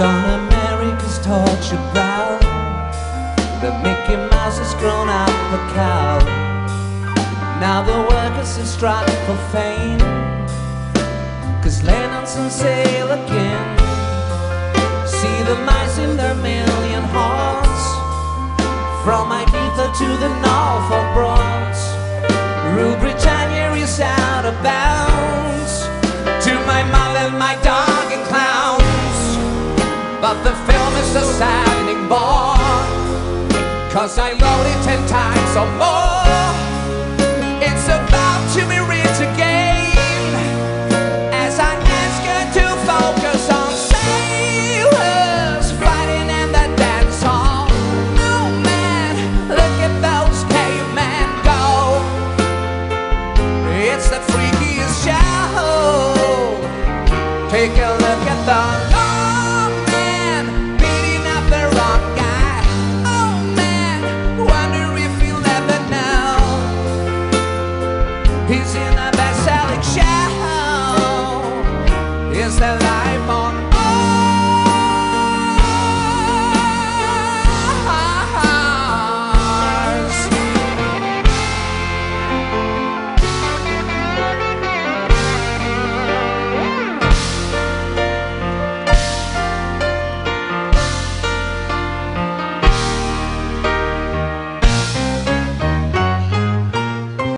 on America's torture prowl. The Mickey Mouse has grown up a cow. Now the workers have struck for fame, 'cause Lennon's on sale again. See the mice in their million hordes, from Ibiza to the Norfolk Broads. Rue Britannia is out of bounds to my mullet, my dog and clowns. But the film is a sounding bore, 'cause I load it 10 times or more. It's about to be rich again, as I ask her to focus on sailors fighting in the dance hall. Oh man, look at those cavemen go. It's the freakiest show. Take a look at the he's in a best-selling show. It's the life of